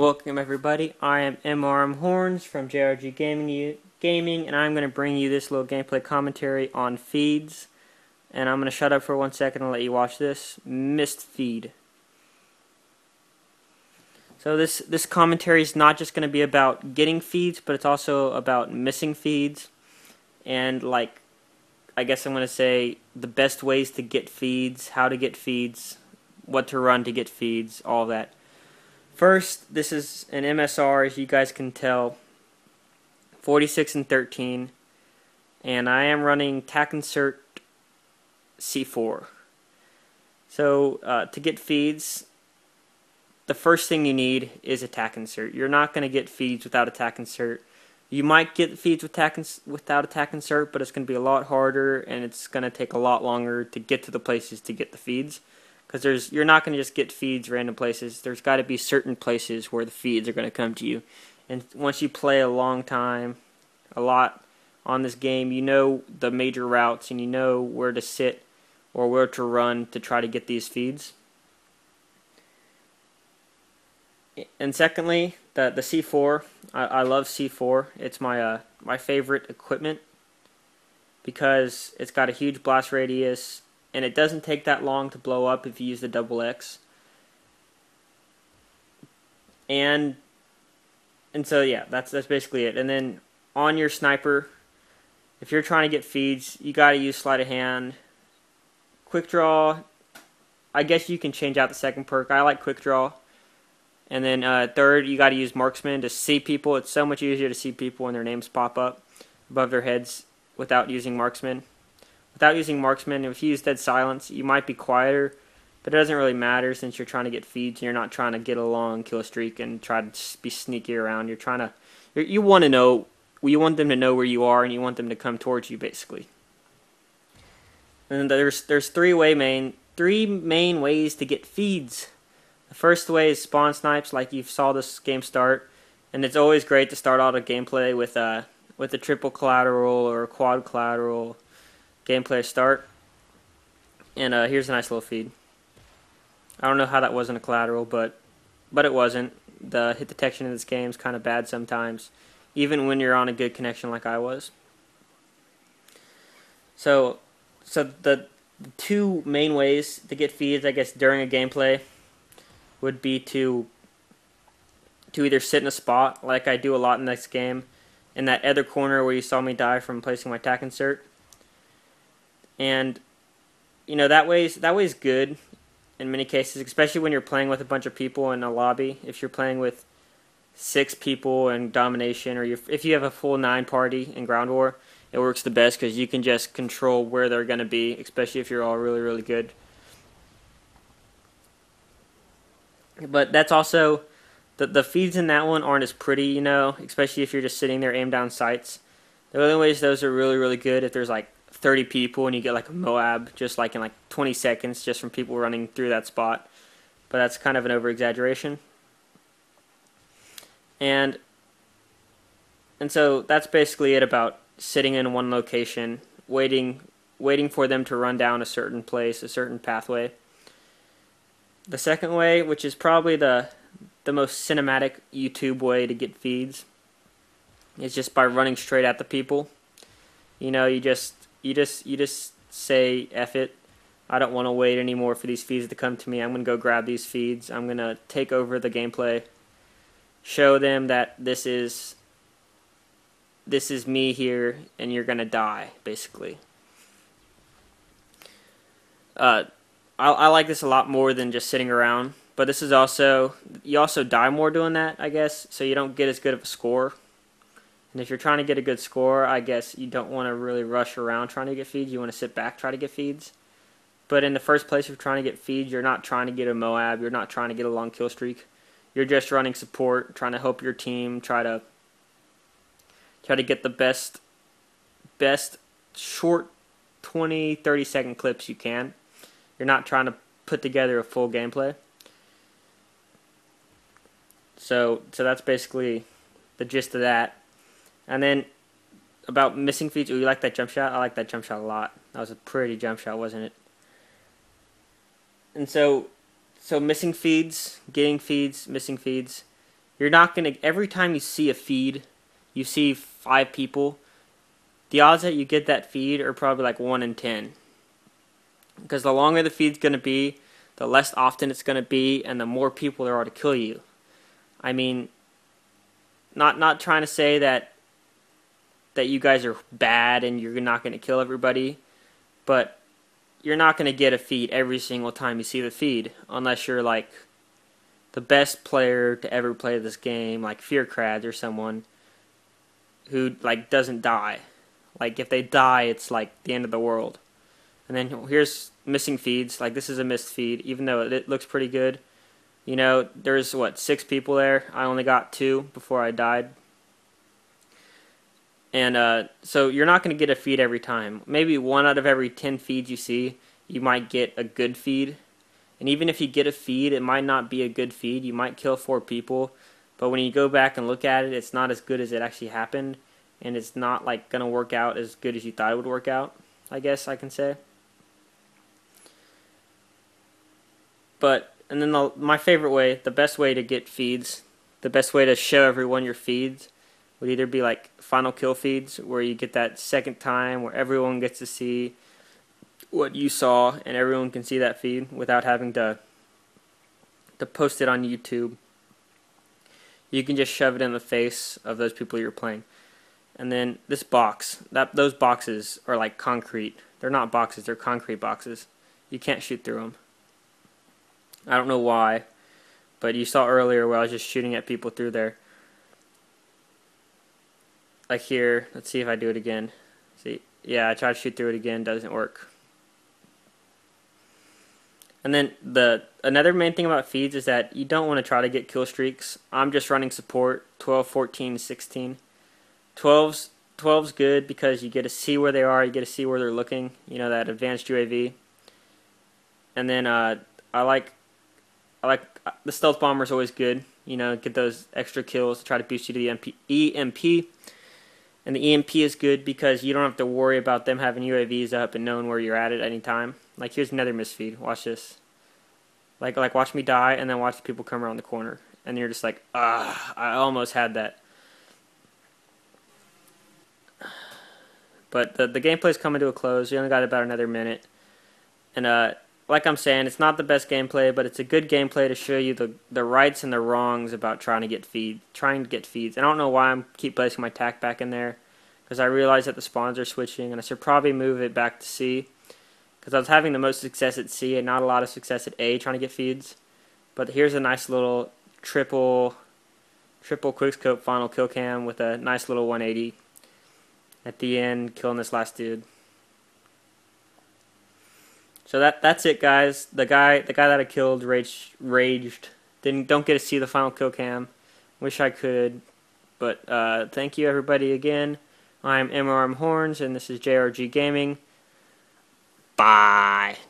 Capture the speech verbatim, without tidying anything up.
Welcome everybody, I am M R M Horns from J R G Gaming, Gaming and I'm going to bring you this little gameplay commentary on feeds. And I'm going to shut up for one second and let you watch this. Missed feed. So this, this commentary is not just going to be about getting feeds, but it's also about missing feeds. And like, I guess I'm going to say the best ways to get feeds, how to get feeds, what to run to get feeds, all that. First, this is an M S R, as you guys can tell, forty-six and thirteen, and I am running tac insert C four. So uh, to get feeds, the first thing you need is a tac insert. You're not going to get feeds without a tac insert. You might get feeds with tac without a tac insert, but it's going to be a lot harder, and it's going to take a lot longer to get to the places to get the feeds. Because there's, you're not going to just get feeds random places. There's got to be certain places where the feeds are going to come to you. And once you play a long time, a lot on this game, you know the major routes and you know where to sit or where to run to try to get these feeds. And secondly, the the C four. I, I love C four. It's my uh, my favorite equipment because it's got a huge blast radius. And it doesn't take that long to blow up if you use the double X. And and so yeah, that's that's basically it. And then on your sniper, if you're trying to get feeds, you gotta use sleight of hand. Quick draw, I guess you can change out the second perk. I like quick draw. And then uh, third, you gotta use marksman to see people. It's so much easier to see people when their names pop up above their heads without using marksman. Without using marksman, if you use dead silence, you might be quieter, but it doesn't really matter since you're trying to get feeds and you're not trying to get a long kill streak and try to be sneaky around. You're trying to, you're, you want to know, you want them to know where you are, and you want them to come towards you, basically. And there's there's three way main three main ways to get feeds. The first way is spawn snipes, like you saw this game start, and it's always great to start out a gameplay with a with a triple collateral or a quad collateral. Gameplay start, and uh, here's a nice little feed. I don't know how that wasn't a collateral, but but it wasn't. The hit detection in this game is kind of bad sometimes, even when you're on a good connection like I was. So, so the two main ways to get feeds, I guess, during a gameplay would be to to either sit in a spot, like I do a lot in this game, in that other corner where you saw me die from placing my tac insert. And you know that way's that way's good in many cases, especially when you're playing with a bunch of people in a lobby. If you're playing with six people in domination, or you're, if you have a full nine party in ground war, it works the best because you can just control where they're going to be, especially if you're all really really good. But that's also the the feeds in that one aren't as pretty, you know, especially if you're just sitting there aim down sights. The only ways those are really really good if there's like thirty people and you get like a Moab just like in like twenty seconds just from people running through that spot, but that's kind of an over exaggeration. And and so that's basically it about sitting in one location, waiting waiting for them to run down a certain place, a certain pathway. The second way, which is probably the the most cinematic YouTube way to get feeds, is just by running straight at the people. You know, you just You just you just say, F it, I don't want to wait anymore for these feeds to come to me. I'm going to go grab these feeds. I'm going to take over the gameplay, show them that this is this is me here, and you're going to die, basically. Uh, I, I like this a lot more than just sitting around, but this is also, you also die more doing that, I guess, so you don't get as good of a score. And if you're trying to get a good score, I guess you don't want to really rush around trying to get feeds. You want to sit back, try to get feeds. But in the first place, if you're trying to get feeds, you're not trying to get a Moab. You're not trying to get a long kill streak. You're just running support, trying to help your team, try to try to get the best, best short twenty, thirty second clips you can. You're not trying to put together a full gameplay. So, so that's basically the gist of that. And then about missing feeds. Ooh, you like that jump shot? I like that jump shot a lot. That was a pretty jump shot, wasn't it? And so, so missing feeds, getting feeds, missing feeds. You're not going to, every time you see a feed, you see five people, the odds that you get that feed are probably like one in ten. Because the longer the feed's going to be, the less often it's going to be, and the more people there are to kill you. I mean, not not trying to say that that you guys are bad and you're not going to kill everybody, but you're not going to get a feed every single time you see the feed, unless you're like the best player to ever play this game, like Fear Crab or someone who like doesn't die. Like if they die, it's like the end of the world. And then here's missing feeds. Like this is a missed feed, even though it looks pretty good. You know, there's what, six people there. I only got two before I died. And uh, so you're not going to get a feed every time. Maybe one out of every ten feeds you see, you might get a good feed. And even if you get a feed, it might not be a good feed. You might kill four people. But when you go back and look at it, it's not as good as it actually happened. And it's not like going to work out as good as you thought it would work out, I guess I can say. But, and then the, my favorite way, the best way to get feeds, the best way to show everyone your feeds, would either be like final kill feeds, where you get that second time, where everyone gets to see what you saw, and everyone can see that feed without having to, to post it on YouTube. You can just shove it in the face of those people you're playing. And then this box, that those boxes are like concrete. They're not boxes, they're concrete boxes. You can't shoot through them. I don't know why, but you saw earlier where I was just shooting at people through there. Like here, let's see if I do it again. See, yeah, I tried to shoot through it again, doesn't work. And then the another main thing about feeds is that you don't want to try to get kill streaks. I'm just running support twelve, fourteen, sixteen. twelve's, twelve's good because you get to see where they are, you get to see where they're looking, you know, that advanced U A V. And then uh, I like I like the stealth bomber is always good, you know, get those extra kills, try to boost you to the E M P. And the E M P is good because you don't have to worry about them having U A Vs up and knowing where you're at at any time. Like here's another misfeed. Watch this. Like like watch me die and then watch the people come around the corner, and you're just like, ah, I almost had that. But the the gameplay's coming to a close. We only got about another minute, and uh. like I'm saying, it's not the best gameplay, but it's a good gameplay to show you the, the rights and the wrongs about trying to get feed, trying to get feeds. And I don't know why I keep placing my tack back in there, because I realize that the spawns are switching, and I should probably move it back to C, because I was having the most success at C and not a lot of success at A trying to get feeds. But here's a nice little triple, triple quickscope final kill cam with a nice little one eighty at the end, killing this last dude. So that that's it, guys. The guy the guy that I killed raged raged. Didn't don't get to see the final kill cam. Wish I could. But uh, thank you everybody again. I'm M R M Horns and this is J R G Gaming. Bye.